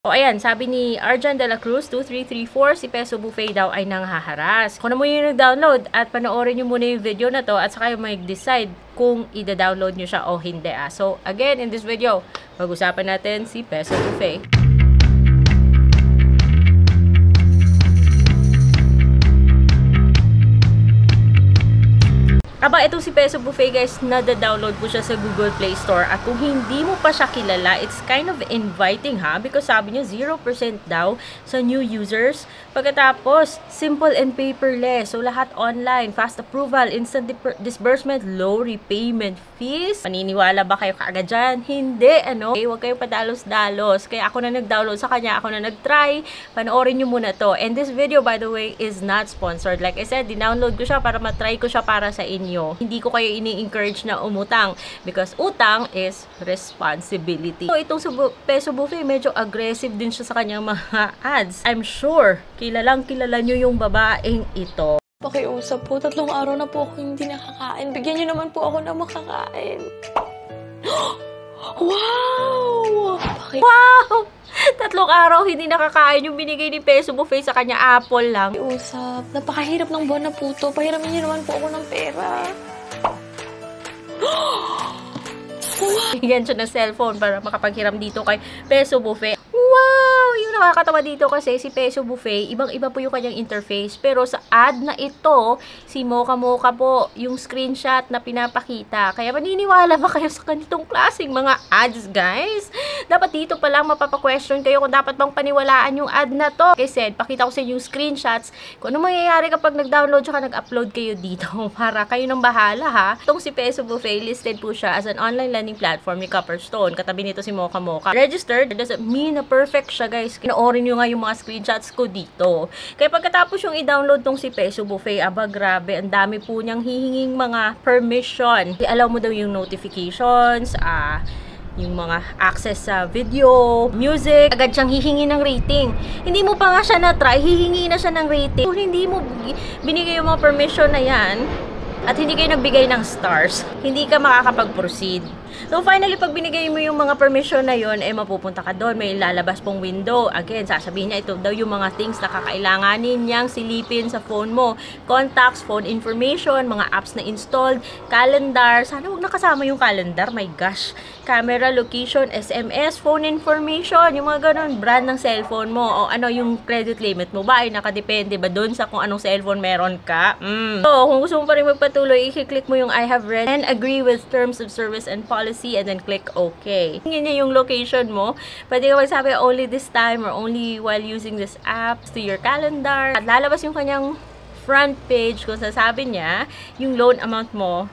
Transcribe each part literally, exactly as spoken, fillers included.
O ayan, sabi ni Arjan de la Cruz, two three three four, si Peso Buffet daw ay nanghaharas. Kung na muna yung nag-download at panoorin nyo muna yung video na to at saka yung mag-decide kung ida-download nyo siya o hindi. Ah. So again, in this video, pag-usapan natin si Peso Buffet. Aba, itong si Peso Buffet guys, nada-download po siya sa Google Play Store. At kung hindi mo pa siya kilala, it's kind of inviting ha. Because sabi niya, zero percent daw sa new users. Pagkatapos, simple and paperless. So, lahat online. Fast approval, instant disbursement, low repayment fees. Maniniwala ba kayo kaagad dyan? Hindi, ano? Okay, huwag kayong padalos-dalos. Kaya ako na nag-download sa kanya, ako na nag-try. Panoorin nyo muna to. And this video, by the way, is not sponsored. Like I said, dinownload ko siya para matry ko siya para sa inyo. Hindi ko kayo ini-encourage na umutang because utang is responsibility. So, itong Peso Buffet, medyo aggressive din siya sa kanyang mga ads. I'm sure, kilalang kilala nyo yung babaeng ito. Pakiusap po, tatlong araw na po ako hindi nakakain. Bigyan nyo naman po ako na makakain. Wow! Paki wow! Tatlong araw hindi nakakain yung binigay ni Peso Buffet sa kanya, apple lang. Usap, napakahirap ng buwan na po to. Pahiramin niyo naman po ako ng pera. Wow! Bigyan siya ng cellphone para makapaghiram dito kay Peso Buffet. Wow! Yung nakakatawa dito kasi si Peso Buffet, ibang-iba po yung kanyang interface. Pero sa ad na ito, si Moka Moka po yung screenshot na pinapakita. Kaya maniniwala ba kayo sa ganitong klaseng mga ads, guys? Dapat dito pa lang mapapa-question kayo kung dapat bang paniwalaan yung ad na to. Like I said, pakita ko sa inyo yung screenshots kung ano mangyayari kapag nag-download at nag-upload kayo dito para kayo nang bahala ha. Itong si Peso Buffet, listed po siya as an online lending platform ni Copperstone. Katabi nito si Moka Moka. Registered doesn't mean na perfect siya guys. Kinoorin nyo nga yung mga screenshots ko dito. Kaya pagkatapos yung i-download tong si Peso Buffet, aba grabe, ang dami po niyang hihinging mga permission. I-allow mo daw yung notifications, ah... yung mga access sa video, music, agad siyang hihingi ng rating. Hindi mo pa nga siya na-try, hihingi na siya ng rating. Kung hindi mo binigay yung mga permission na yan, at hindi kayo nagbigay ng stars, hindi ka makakapag-proceed. So finally, pag binigay mo yung mga permission na yon, eh mapupunta ka doon, may lalabas pong window. Again, sasabihin niya ito daw yung mga things na kakailanganin niyang silipin sa phone mo. Contacts, phone information, mga apps na installed, calendar. Sana huwag nakasama yung calendar, my gosh. Camera, location, S M S, phone information, yung mga ganun, brand ng cellphone mo. O ano yung credit limit mo ba? Ay nakadepende ba doon sa kung anong cellphone meron ka? Mm. So kung gusto mo pa rin magpatuloy, tuloy, i-click mo yung I have read and agree with terms of service and policy and then click OK. Tingin niya yung location mo. Pwede ka magsabi only this time or only while using this app to your calendar. At lalabas yung kanyang front page kung sasabi niya yung loan amount mo.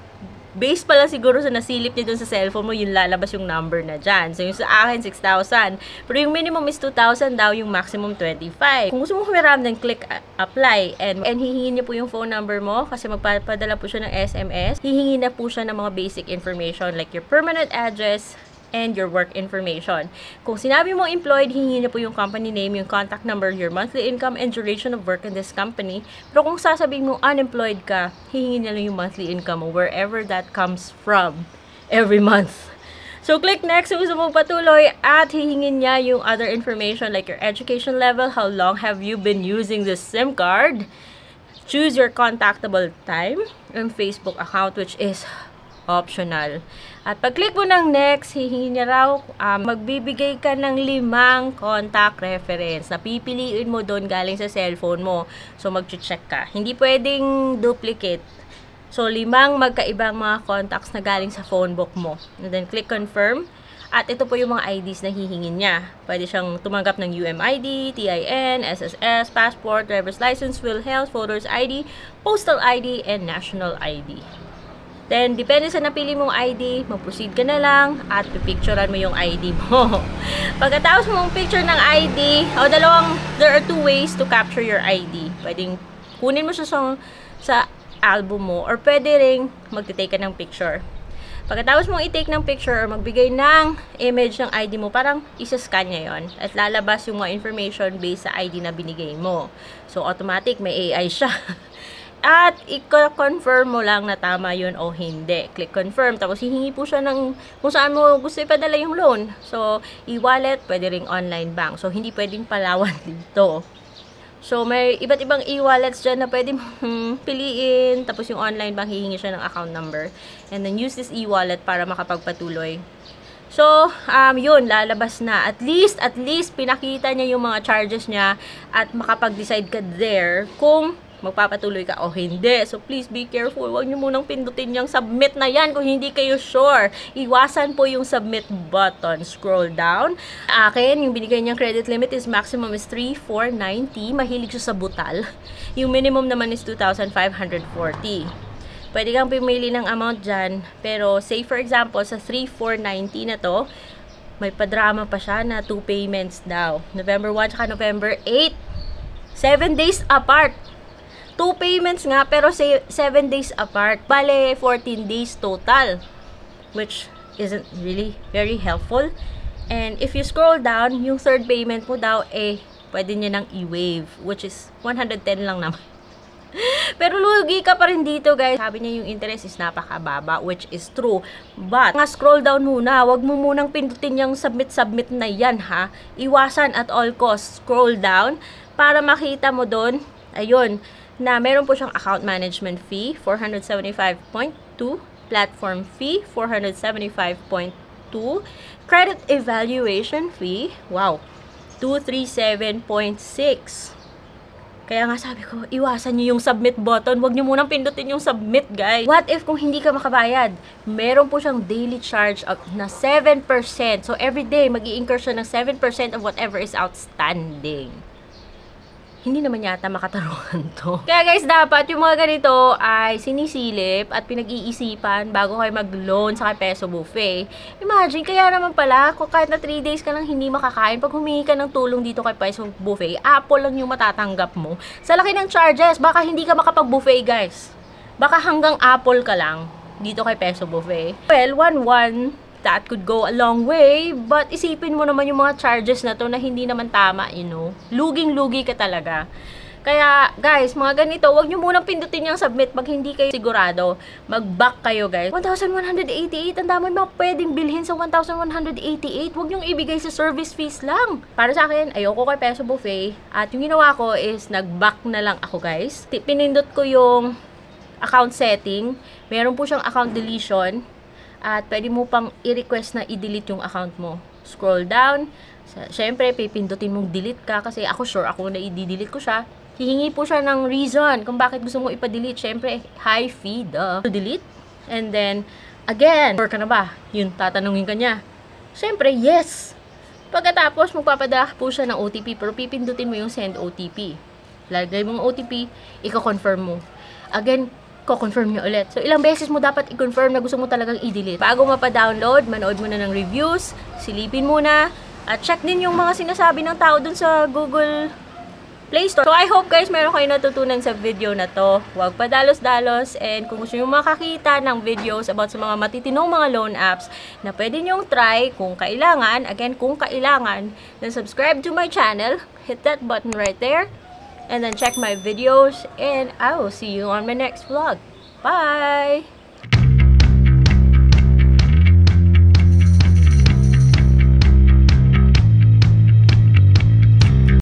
Based pala siguro sa nasilip niya dun sa cellphone mo, yung lalabas yung number na dyan. So, yung sa akin, six thousand. Pero yung minimum is two thousand daw, yung maximum twenty-five. Kung gusto mo humiram, then click apply. And, and hihingi niya po yung phone number mo kasi magpapadala po siya ng S M S. Hihingi na po siya ng mga basic information like your permanent address and your work information. Kung sinabi mo employed, hingi na po yung company name, yung contact number, your monthly income, and duration of work in this company. Pero kung sasabihin mo unemployed ka, hihingi na lang yung monthly income mo wherever that comes from every month. So, click next kung gusto mong patuloy at hihingin niya yung other information like your education level, how long have you been using this SIM card, choose your contactable time, and Facebook account which is optional. At pag-click mo ng next, hihingi niya raw, um, magbibigay ka ng limang contact reference na pipiliin mo doon galing sa cellphone mo. So, mag-check ka. Hindi pwedeng duplicate. So, limang magkaibang mga contacts na galing sa phone book mo. And then, click confirm. At ito po yung mga I Ds na hihingin niya. Pwede siyang tumanggap ng U M I D, T I N, S S S, passport, driver's license, will health, voters I D, postal I D, and national I D. Then, depende sa napili mong I D, mag-proceed ka na lang at pipicturean mo yung I D mo. Pagkatapos mong picture ng I D, o dalawang, there are two ways to capture your I D. Pwedeng kunin mo siya sa, sa album mo or pwede rin mag-take ka ng picture. Pagkatapos mong i-take ng picture or magbigay ng image ng I D mo, parang isa-scan niya yun. At lalabas yung mga information based sa I D na binigay mo. So, automatic, may A I siya. at i-confirm mo lang na tama yun o hindi. Click confirm, tapos hihingi po siya ng kung saan mo gusto ipadala yung loan. So, e-wallet, pwede ring online bank. So, hindi pwedeng Palawan dito. So, may iba't ibang e-wallets dyan na pwede mong piliin. Tapos yung online bank, hihingi siya ng account number. And then, use this e-wallet para makapagpatuloy. So, um, yun, lalabas na. At least, at least, pinakita niya yung mga charges niya at makapag-decide ka there kung magpapatuloy ka o hindi. So, please be careful. Huwag nyo munang pindutin yung submit na yan kung hindi kayo sure. Iwasan po yung submit button. Scroll down. Akin, yung binigay niyang credit limit is maximum is three thousand four hundred ninety. Mahilig siya sa butal. Yung minimum naman is two thousand five hundred forty. Pwede kang pumili ng amount dyan. Pero, say for example, sa three thousand four hundred ninety na to, may padrama pa siya na two payments daw. November one at November eight. seven days apart. Two payments nga, pero seven days apart. Bale, fourteen days total. Which isn't really very helpful. And if you scroll down, yung third payment mo daw, eh, pwede niya nang i-waive. Which is, one hundred ten lang naman. Pero lugi ka pa rin dito, guys. Sabi niya yung interest is napakababa, which is true. But, nga scroll down muna. Huwag mo munang pindutin yung submit-submit na yan, ha? Iwasan at all costs. Scroll down para makita mo doon. Ayun. Na meron po siyang account management fee, four hundred seventy-five point two, platform fee, four hundred seventy-five point two, credit evaluation fee, wow, two hundred thirty-seven point six. Kaya nga sabi ko, iwasan niyo yung submit button. Huwag niyo munang pindutin yung submit, guys. What if kung hindi ka makabayad? Meron po siyang daily charge of na seven percent. So, every day, mag-i-incur siya ng seven percent of whatever is outstanding. Hindi naman yata makatarungan to. Kaya guys, dapat yung mga ganito ay sinisilip at pinag-iisipan bago kayo mag-loan sa Peso Buffet. Imagine, kaya naman pala, kung kahit na three days ka lang hindi makakain, pag humingi ka ng tulong dito kay Peso Buffet, apple lang yung matatanggap mo. Sa laki ng charges, baka hindi ka makapag-buffet, guys. Baka hanggang apple ka lang dito kay Peso Buffet. Well, one-one, that could go a long way, but isipin mo naman yung mga charges na to na hindi naman tama, you know. Luging-lugi ka talaga. Kaya, guys, mga ganito, huwag nyo munang pindutin yung submit pag hindi kayo sigurado. Mag-back kayo, guys. one thousand one hundred eighty-eight, ang dami mga pwedeng bilhin sa one thousand one hundred eighty-eight. Huwag nyo ibigay sa service fees lang. Para sa akin, ayoko kay Peso Buffet. At yung ginawa ko is, nag-back na lang ako, guys. Pinindot ko yung account setting. Meron po siyang account deletion. At pwede mo pang i-request na i-delete yung account mo. Scroll down. Siyempre, pipindutin mong delete ka kasi ako sure ako na i-delete ko siya. Hihingi po siya ng reason kung bakit gusto mo ipa-delete. Siyempre, high fee, duh. To delete. And then, again, sure ka na ba? Yun, tatanungin ka niya. Siyempre, yes. Pagkatapos, magpapadala po siya ng O T P pero pipindutin mo yung send O T P. Lagay mong O T P, i-confirm mo. Again, ko-confirm nyo ulit. So, ilang beses mo dapat i-confirm na gusto mo talagang i-delete. Bago mapa-download, manood muna ng reviews, silipin muna, at check din yung mga sinasabi ng tao dun sa Google Play Store. So, I hope guys, meron kayo natutunan sa video na to. Huwag padalos-dalos, and kung gusto nyo makakita ng videos about sa mga matitinong mga loan apps na pwede nyong try kung kailangan, again, kung kailangan, then subscribe to my channel, hit that button right there, and then check my videos, and I will see you on my next vlog. Bye!